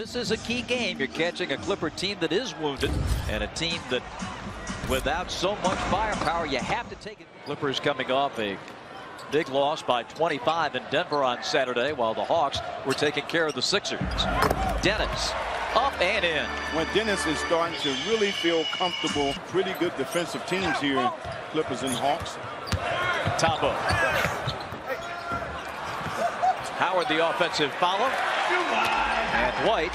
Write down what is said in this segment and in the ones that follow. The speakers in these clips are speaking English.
This is a key game. You're catching a Clipper team that is wounded and a team that without so much firepower, you have to take it. Clippers coming off a big loss by 25 in Denver on Saturday, while the Hawks were taking care of the Sixers. Dennis up and in. When Dennis is starting to really feel comfortable, pretty good defensive teams here, Clippers and Hawks. Thabo. Howard the offensive follow. And White.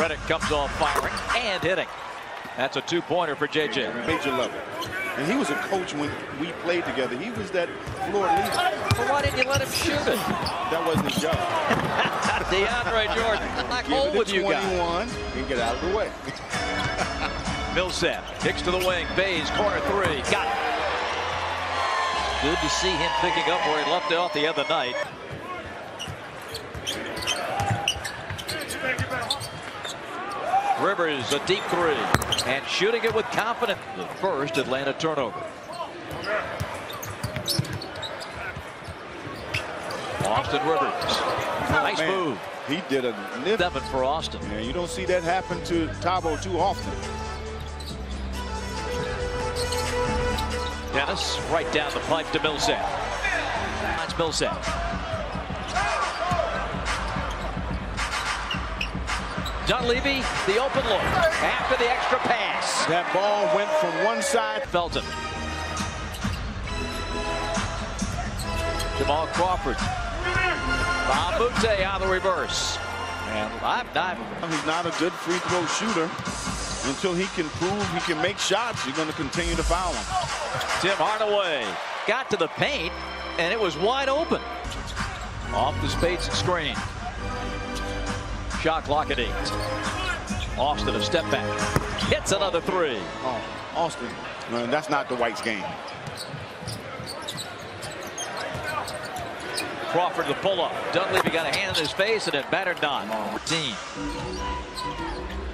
Reddick comes off firing and hitting. That's a two-pointer for JJ. Major level. And he was a coach when we played together. He was that floor leader. Well, why didn't you let him shoot it? That wasn't his job. DeAndre Jordan. Black hole with you guys. And get out of the way. Millsap kicks to the wing. Bays, corner three. Got it. Good to see him picking up where he left off the other night. Rivers, a deep three, and shooting it with confidence. The first Atlanta turnover. Austin Rivers, nice move. He did a lift. 7 for Austin. Yeah, you don't see that happen to Thabo too often. Dennis, right down the pipe to Billset. That's Billset. Dunleavy, the open look after the extra pass. That ball went from one side. Felton. Jamal Crawford. Bob Moutin on the reverse. And I'm diving. He's not a good free throw shooter. Until he can prove he can make shots, you're going to continue to foul him. Tim Hardaway got to the paint, and it was wide open. Off the space and screen. Shot clock at 8. Austin a step back. Hits another three. Oh, Austin. No, that's not Dwight's game. Crawford the pull-up. Dunleavy got a hand in his face and it battered not.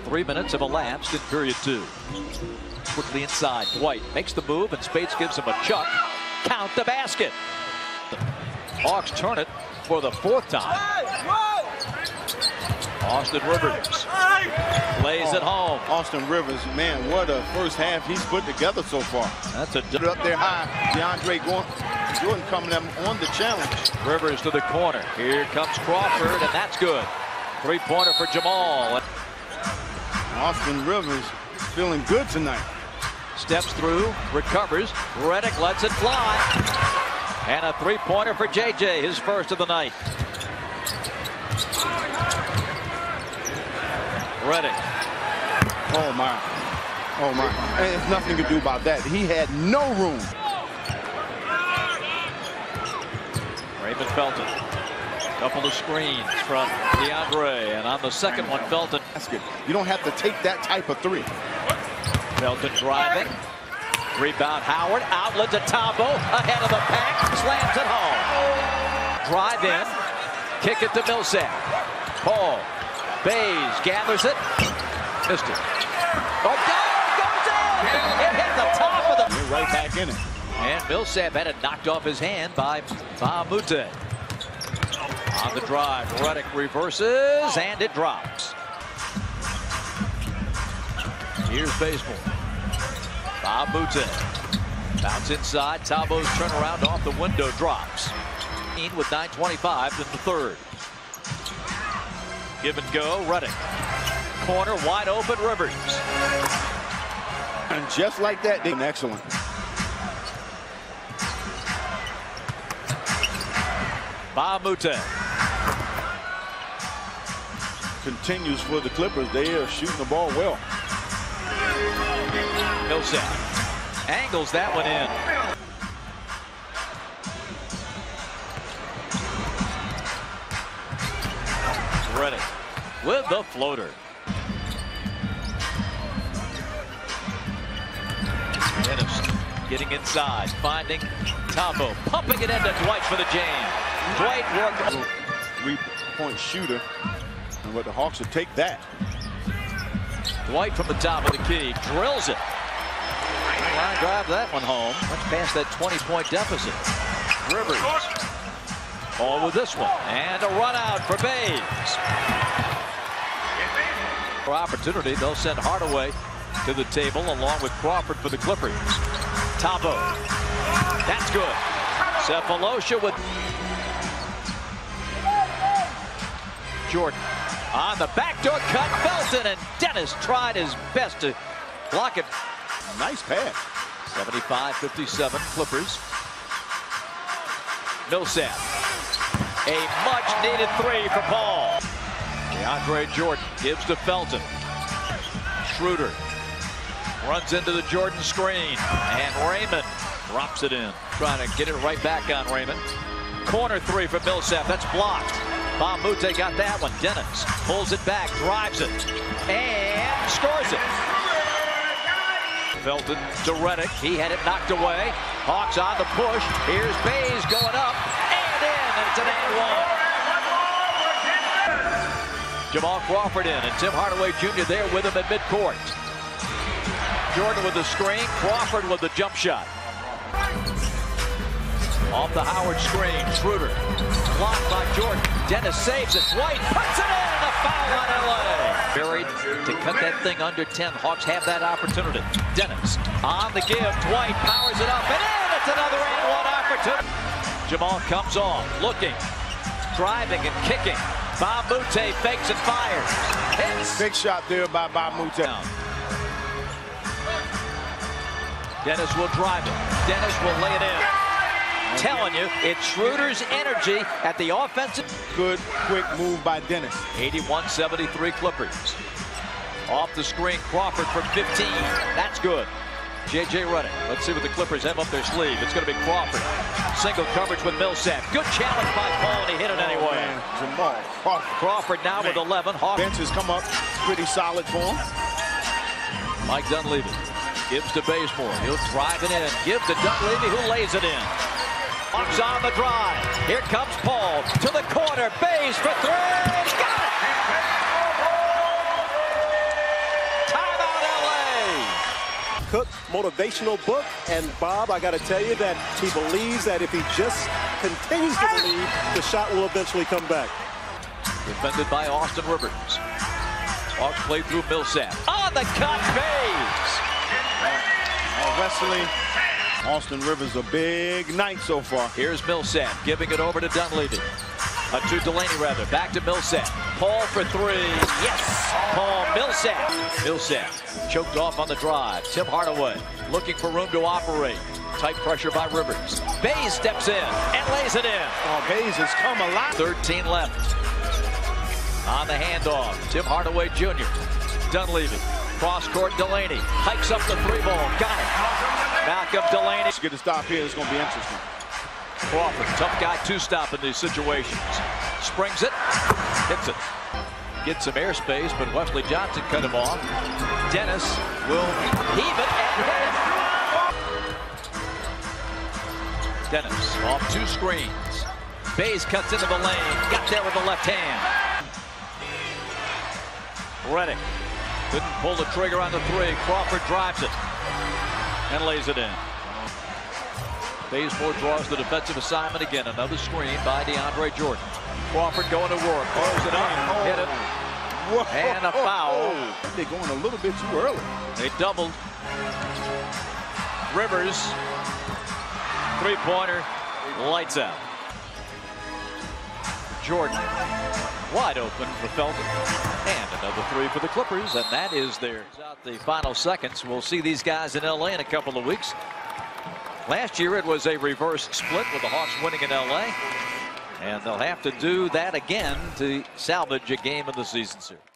3 minutes have elapsed in period 2. Quickly inside. Dwight makes the move and Spates gives him a chuck. Count the basket. Hawks turn it for the 4th time. Austin Rivers plays at home. Austin Rivers, man, what a first half he's put together so far. That's a dip up there high. DeAndre Jordan coming up on the challenge. Rivers to the corner. Here comes Crawford, and that's good. 3-pointer for Jamal. Austin Rivers feeling good tonight. Steps through, recovers. Reddick lets it fly. And a 3-pointer for JJ, his first of the night. Reddick. Oh, my. Oh, my. And there's nothing to do about that. He had no room. Raymond Felton. Couple of screens from DeAndre. And on the second one, Felton. That's good. You don't have to take that type of three. Felton driving. Rebound Howard. Outlet to Tombo. Ahead of the pack. Slams it home. Drive in. Kick it to Millsap. Paul. Bays gathers it. Missed it. Oh, goes in! It hit the top of the... You're right back in it. And Millsap had it knocked off his hand by Mbah a Moute. On the drive, Reddick reverses, and it drops. Here's baseball. Mbah a Moute. Bounce inside. Tabo's turnaround off the window drops. With 9:25 in the 3rd. Give and go, Reddick. Corner wide open, Rivers. And just like that, an excellent. Mbah a Moute. Continues for the Clippers. They are shooting the ball well. Millsap angles that one in. Reddick with the floater. Dennis getting inside, finding Tombo, pumping it into Dwight for the jam. Dwight worked. 3-point shooter, and what the Hawks would take that. Dwight from the top of the key, drills it. Line drive that one home, much past that 20-point deficit. Rivers. All with this one. And a run out for Baines. For opportunity, they'll send Hardaway to the table along with Crawford for the Clippers. Thabo. That's good. Sefolosha with Jordan on the backdoor cut. Felton, and Dennis tried his best to block it. Nice pass. 75-57 Clippers. Millsap. A much needed three for Paul. DeAndre Jordan gives to Felton. Schröder runs into the Jordan screen, and Raymond drops it in. Trying to get it right back on Raymond. Corner three for Millsap. That's blocked. Bob Moutin got that one. Dennis pulls it back, drives it, and scores it. Felton to Reddick. He had it knocked away. Hawks on the push. Here's Bays going up and in, and it's an and one. Jamal Crawford in, and Tim Hardaway Jr. there with him at midcourt. Jordan with the screen, Crawford with the jump shot. Off the Howard screen, Schröder. Blocked by Jordan. Dennis saves it. White puts it in, and a foul on LA. Buried to cut that thing under 10. Hawks have that opportunity. Dennis on the give. Dwight powers it up, and in. It's another 8-1 opportunity. Jamal comes on, looking, driving, and kicking. Mbah a Moute fakes and fires. Hits. Big shot there by Mbah a Moute. Dennis will drive it. Dennis will lay it in. I'm telling you, it's Schröder's energy at the offensive. Good, quick move by Dennis. 81-73 Clippers. Off the screen, Crawford for 15. That's good. JJ Reddick. Let's see what the Clippers have up their sleeve. It's going to be Crawford. Single coverage with Millsap. Good challenge by Paul, and he hit it anyway. Jamal Crawford. Crawford now with 11. Hawks. Bench has come up pretty solid for him. Mike Dunleavy gives to Bazemore. He'll drive it in. Give to Dunleavy, who lays it in. Hawks on the drive. Here comes Paul to the corner. Bays for three. Got it! Motivational book, and Bob, I gotta tell you that he believes that if he just continues to believe, the shot will eventually come back. Defended by Austin Rivers. Hawks play through Millsap. On the cut, Bays! Wesley, Austin Rivers, a big night so far. Here's Millsap, giving it over to Dunleavy. To Delaney, rather. Back to Millsap. Paul for three. Yes! Paul Millsap. Millsap choked off on the drive. Tim Hardaway looking for room to operate. Tight pressure by Rivers. Bays steps in and lays it in. Oh, Bays has come alive. 13 left. On the handoff, Tim Hardaway Jr. Dunleavy. Cross-court Delaney. Hikes up the three ball. Got it. Malcolm Delaney. Let's get a stop here. It's going to be interesting. Crawford, tough guy to stop in these situations. Springs it, hits it. Gets some airspace, but Wesley Johnson cut him off. Dennis will heave it and hit it. Dennis off two screens. Bays cuts into the lane, got there with the left hand. Reddick couldn't pull the trigger on the three. Crawford drives it and lays it in. Bazemore draws the defensive assignment again. Another screen by DeAndre Jordan. Crawford going to work. Pulls it up. Hit it. Whoa. And a foul. They're going a little bit too early. They doubled. Rivers. Three-pointer. Lights out. Jordan. Wide open for Felton. And another three for the Clippers. And that is theirs. Out the final seconds. We'll see these guys in LA in a couple of weeks. Last year it was a reverse split with the Hawks winning in LA, and they'll have to do that again to salvage a game of the season series.